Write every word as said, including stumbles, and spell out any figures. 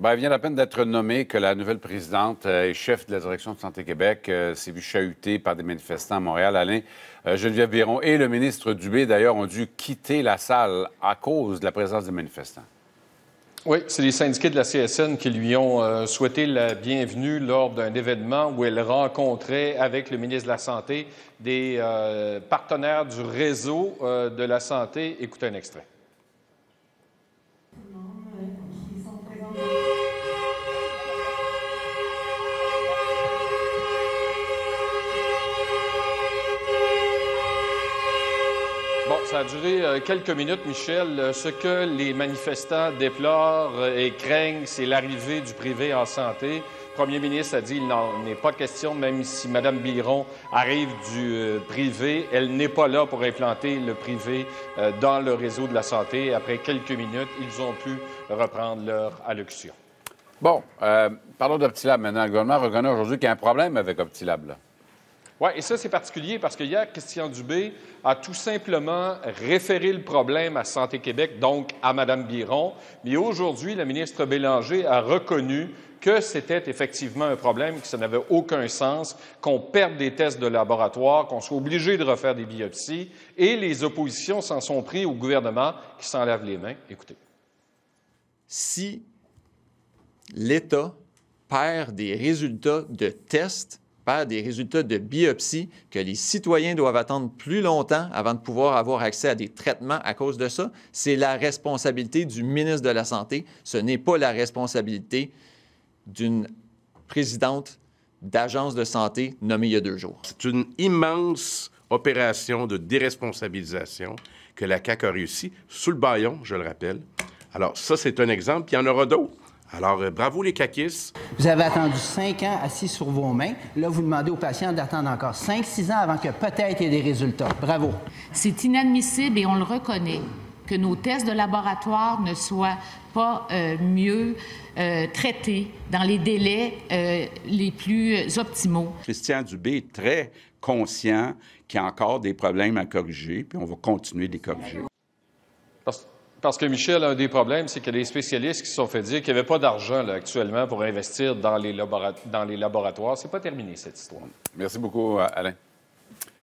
Bien, il vient à peine d'être nommé que la nouvelle présidente et chef de la direction de Santé Québec euh, s'est vue chahutée par des manifestants à Montréal. Alain, euh, Geneviève Biron et le ministre Dubé, d'ailleurs, ont dû quitter la salle à cause de la présence des manifestants. Oui, c'est les syndiqués de la C S N qui lui ont euh, souhaité la bienvenue lors d'un événement où elle rencontrait avec le ministre de la Santé des euh, partenaires du réseau euh, de la santé. Écoutez un extrait. Ça a duré quelques minutes, Michel. Ce que les manifestants déplorent et craignent, c'est l'arrivée du privé en santé. Le premier ministre a dit qu'il n'en est pas question, même si Mme Biron arrive du privé, elle n'est pas là pour implanter le privé dans le réseau de la santé. Après quelques minutes, ils ont pu reprendre leur allocution. Bon, euh, parlons d'Optilab maintenant. Le gouvernement reconnaît aujourd'hui qu'il y a un problème avec Optilab, là. Oui, et ça, c'est particulier parce que hier, Christian Dubé a tout simplement référé le problème à Santé Québec, donc à Mme Biron. Mais aujourd'hui, la ministre Bélanger a reconnu que c'était effectivement un problème, que ça n'avait aucun sens, qu'on perde des tests de laboratoire, qu'on soit obligé de refaire des biopsies. Et les oppositions s'en sont pris au gouvernement qui s'en lave les mains. Écoutez. Si l'État perd des résultats de tests, des résultats de biopsie, que les citoyens doivent attendre plus longtemps avant de pouvoir avoir accès à des traitements à cause de ça, c'est la responsabilité du ministre de la Santé. Ce n'est pas la responsabilité d'une présidente d'agence de santé nommée il y a deux jours. C'est une immense opération de déresponsabilisation que la C A Q a réussi, sous le bâillon, je le rappelle. Alors ça, c'est un exemple, puis il y en aura d'autres. Alors, euh, bravo les caquistes. Vous avez attendu cinq ans assis sur vos mains. Là, vous demandez aux patients d'attendre encore cinq six ans avant que peut-être il y ait des résultats. Bravo. C'est inadmissible et on le reconnaît, que nos tests de laboratoire ne soient pas euh, mieux euh, traités dans les délais euh, les plus optimaux. Christian Dubé est très conscient qu'il y a encore des problèmes à corriger, puis on va continuer de les corriger. Parce... Parce que, Michel, un des problèmes, c'est que les spécialistes qui se sont fait dire qu'il n'y avait pas d'argent actuellement pour investir dans les, labora- dans les laboratoires. C'est pas terminé, cette histoire. Merci beaucoup, Alain.